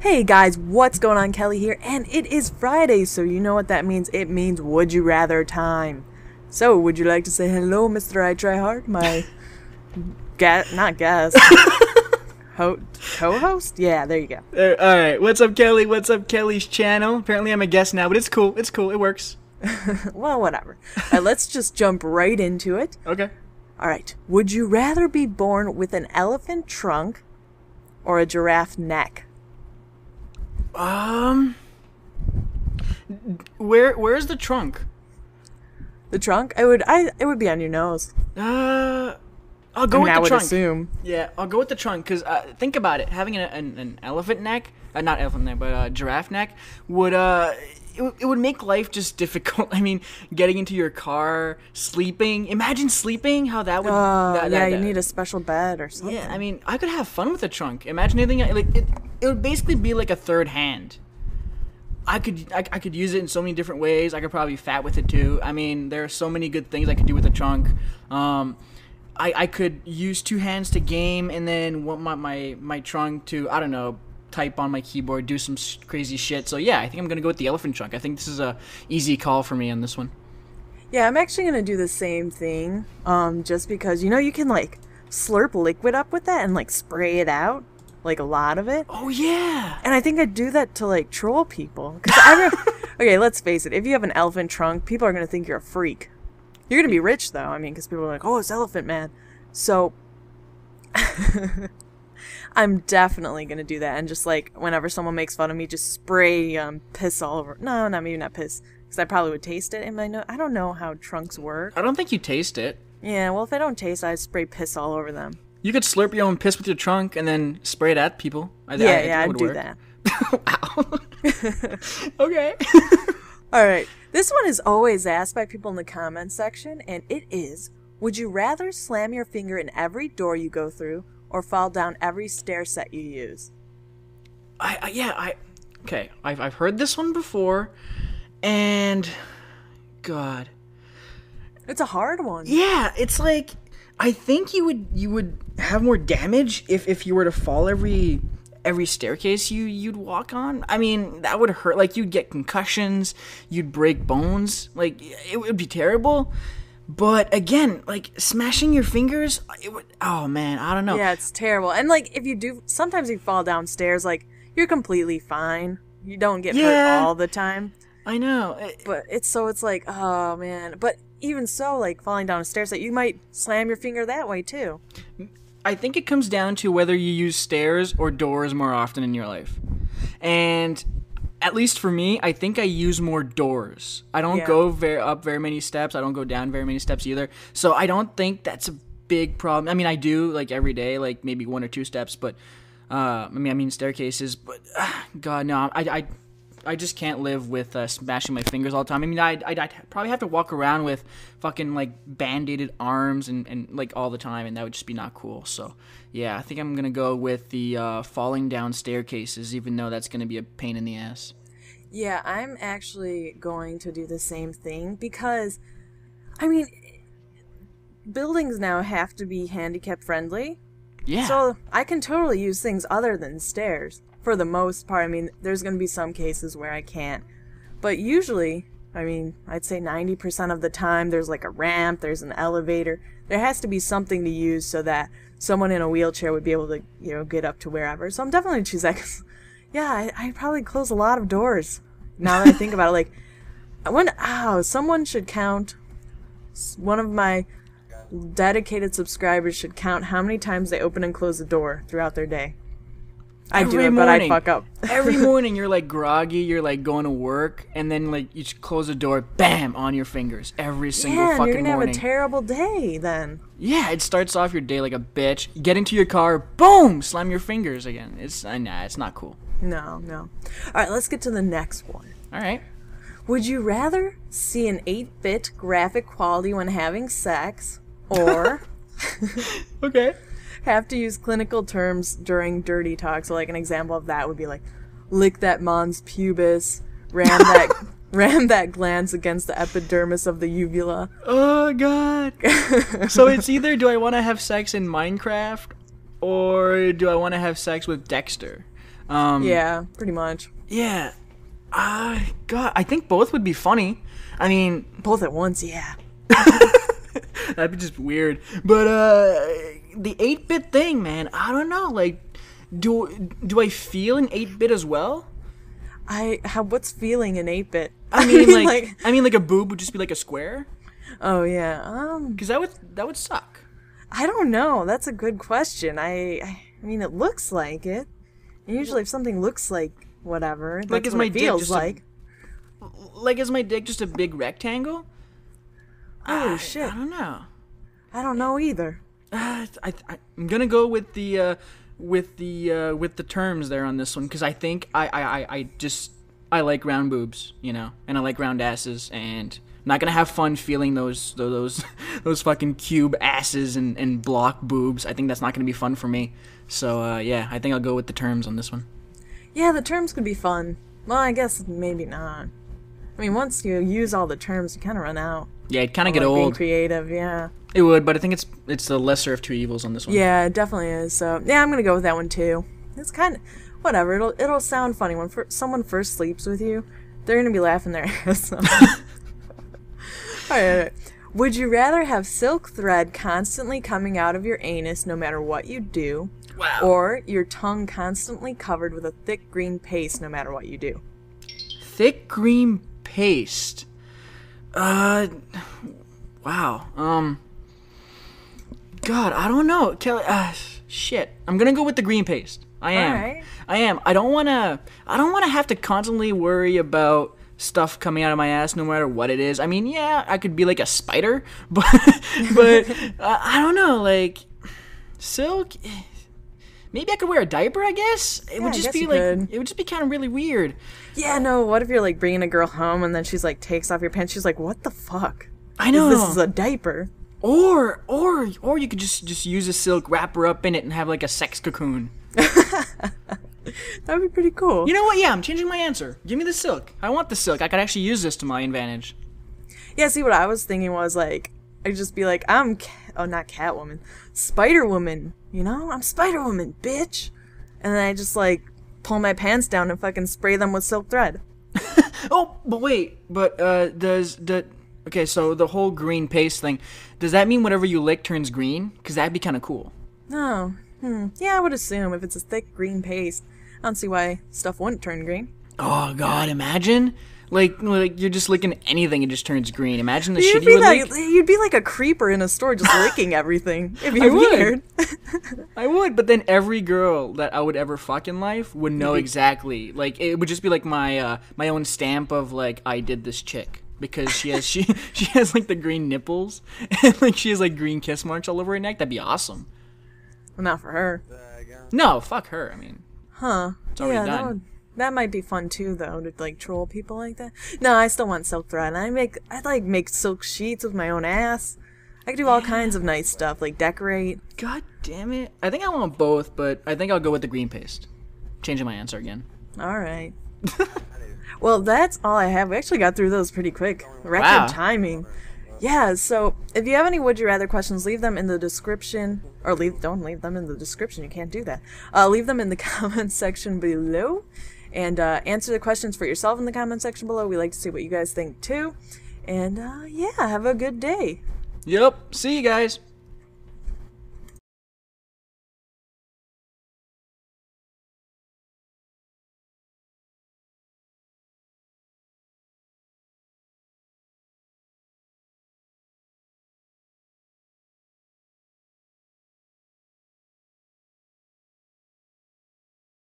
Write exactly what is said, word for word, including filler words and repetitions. Hey guys, what's going on? Kelly here, and it is Friday, so you know what that means. It means would you rather time. So would you like to say hello, Mister I Try Hard, my guest, not guest, ho co-host? Yeah, there you go. Uh, all right, what's up, Kelly? What's up, Kelly's channel? Apparently I'm a guest now, but it's cool. It's cool. It works. Well, whatever. Uh, let's just jump right into it. Okay. All right. Would you rather be born with an elephant trunk or a giraffe neck? Um, where where's the trunk? The trunk? I would I it would be on your nose. Uh, I'll go I mean, with I the would trunk. Assume. Yeah, I'll go with the trunk because uh, think about it. Having an an, an elephant neck, uh, not elephant neck, but uh, giraffe neck would uh it, it would make life just difficult. I mean, getting into your car, sleeping. Imagine sleeping. How that would. Oh, that, yeah, that, you that. need a special bed or something. Yeah, I mean, I could have fun with the trunk. Imagine anything like it. It would basically be like a third hand. I could I, I could use it in so many different ways. I could probably fat with it too. I mean, there are so many good things I could do with a trunk. Um, I I could use two hands to game, and then want my my my trunk to I don't know type on my keyboard, do some crazy shit. So yeah, I think I'm gonna go with the elephant trunk. I think this is a easy call for me on this one. Yeah, I'm actually gonna do the same thing. Um, just because you know you can like slurp liquid up with that and like spray it out. Like a lot of it. Oh yeah. And I think I do that to like troll people. Cause I okay, let's face it. If you have an elephant trunk, people are gonna think you're a freak. You're gonna be rich though. I mean, because people are like, oh, it's Elephant Man. So I'm definitely gonna do that. And just like whenever someone makes fun of me, just spray um, piss all over. No, no, maybe not piss. Because I probably would taste it in my nose. I don't know how trunks work. I don't think you taste it. Yeah. Well, if I don't taste, I spray piss all over them. You could slurp your own piss with your trunk and then spray it at people. I, yeah, I, yeah, I'd do work. that. Wow. Okay. All right. This one is always asked by people in the comments section, and it is, would you rather slam your finger in every door you go through or fall down every stair set you use? I, I Yeah, I... Okay, I've, I've heard this one before, and... God. It's a hard one. Yeah, it's like... I think you would you would have more damage if, if you were to fall every every staircase you you'd walk on. I mean, that would hurt. Like you'd get concussions, you'd break bones. Like it would be terrible. But again, like smashing your fingers, it would. Oh man, I don't know. Yeah, it's terrible. And like if you do, sometimes you fall downstairs. Like you're completely fine. You don't get yeah, hurt all the time. I know. But it's so it's like oh man, but. Even so, like, falling down a stair set, you might slam your finger that way, too. I think it comes down to whether you use stairs or doors more often in your life. And at least for me, I think I use more doors. I don't yeah. go very up very many steps. I don't go down very many steps either. So I don't think that's a big problem. I mean, I do, like, every day, like, maybe one or two steps. But, uh, I mean, I mean staircases. But, uh, God, no, I... I I just can't live with uh, smashing my fingers all the time. I mean, I'd, I'd, I'd probably have to walk around with fucking, like, band-aided arms and, and, like, all the time, and that would just be not cool. So, yeah, I think I'm going to go with the uh, falling down staircases, even though that's going to be a pain in the ass. Yeah, I'm actually going to do the same thing because, I mean, buildings now have to be handicap-friendly. Yeah. So I can totally use things other than stairs. For the most part, I mean, there's going to be some cases where I can't. But usually, I mean, I'd say ninety percent of the time there's like a ramp, there's an elevator. There has to be something to use so that someone in a wheelchair would be able to, you know, get up to wherever. So I'm definitely choose that because, yeah, I, I probably close a lot of doors now that I think about it. Like, I wonder, oh, someone should count, one of my dedicated subscribers should count how many times they open and close the door throughout their day. I every do it, morning. but I fuck up. Every morning you're like groggy, you're like going to work, and then like you just close the door, bam, on your fingers every single yeah, fucking morning. Yeah, you're gonna have a terrible day then. Yeah, it starts off your day like a bitch. Get into your car, boom, slam your fingers again. It's uh, nah, it's not cool. No, no. All right, let's get to the next one. All right. Would you rather see an eight bit graphic quality when having sex, or okay. have to use clinical terms during dirty talk? So like an example of that would be like, lick that mom's pubis, ram that ram that glance against the epidermis of the uvula. Oh god. So it's either do I want to have sex in Minecraft or do I want to have sex with Dexter? Um, yeah, pretty much. Yeah. Uh, God, I think both would be funny. I mean... Both at once, yeah. That'd be just weird. But uh, the eight-bit thing, man, I don't know. Like, do do I feel an eight-bit as well? I how, what's feeling an eight-bit? I mean, like, like I mean, like a boob would just be like a square. Oh yeah, um, because that would that would suck. I don't know. That's a good question. I I mean, it looks like it. And usually, if something looks like whatever, like that's is what my it feels dick just like. A, like is my dick just a big rectangle? Oh I, shit! I don't know. I don't know either. Uh, I, I I'm gonna go with the uh, with the uh, with the terms there on this one because I think I, I, I, I just I like round boobs, you know, and I like round asses, and I'm not gonna have fun feeling those those those fucking cube asses and, and block boobs. I think that's not gonna be fun for me. So uh, yeah, I think I'll go with the terms on this one. Yeah, the terms could be fun. Well, I guess maybe not. I mean, once you use all the terms, you kind of run out. Yeah, it kind of get like old. Being creative, yeah. It would, but I think it's it's the lesser of two evils on this one. Yeah, it definitely is. So yeah, I'm gonna go with that one too. It's kind of whatever. It'll it'll sound funny when for, someone first sleeps with you. They're gonna be laughing their ass off. all, right, all right. Would you rather have silk thread constantly coming out of your anus no matter what you do, wow. or your tongue constantly covered with a thick green paste no matter what you do? Thick green paste. Uh, wow. Um, God, I don't know. Kelly, uh, shit. I'm gonna go with the green paste. I am. All right. I am. I don't wanna, I don't wanna have to constantly worry about stuff coming out of my ass no matter what it is. I mean, yeah, I could be like a spider, but, but uh, I don't know, like, silk, maybe I could wear a diaper, I guess. It yeah, would just be like could. It would just be kind of really weird. Yeah, no. What if you're like bringing a girl home and then she's like takes off your pants? She's like, "What the fuck? I know this is a diaper." Or or or you could just just use a silk wrapper up in it and have like a sex cocoon. That'd be pretty cool. You know what? Yeah, I'm changing my answer. Give me the silk. I want the silk. I could actually use this to my advantage. Yeah. See, what I was thinking was like I'd just be like, "I'm ca oh not Catwoman, Spider Woman." You know, I'm Spider Woman, bitch. And then I just like pull my pants down and fucking spray them with silk thread. Oh, but wait, but uh, does the okay? So the whole green paste thing, does that mean whatever you lick turns green? Because that'd be kind of cool. No, oh, hmm. yeah, I would assume if it's a thick green paste, I don't see why stuff wouldn't turn green. Oh God, imagine. Like, like you're just licking anything, it just turns green. Imagine the shit you would like, lick. You'd be like a creeper in a store just licking everything. It'd be I weird. Would. I would, but then every girl that I would ever fuck in life would know exactly. Like, it would just be like my uh, my own stamp of, like, I did this chick. Because she has, she, she has like, the green nipples. And, like, she has, like, green kiss marks all over her neck. That'd be awesome. Well, not for her. No, fuck her, I mean. Huh. It's already yeah, done. That would That might be fun too, though, to like troll people like that. No, I still want silk thread. I make, I like make silk sheets with my own ass. I could do all yeah. kinds of nice stuff, like decorate. God damn it! I think I want both, but I think I'll go with the green paste. Changing my answer again. All right. Well, that's all I have. We actually got through those pretty quick. Record wow. timing. Yeah. So, if you have any would you rather questions, leave them in the description, or leave don't leave them in the description. You can't do that. Uh, leave them in the comments section below. And uh, answer the questions for yourself in the comment section below. We like to see what you guys think, too. And, uh, yeah, have a good day. Yep. See you guys.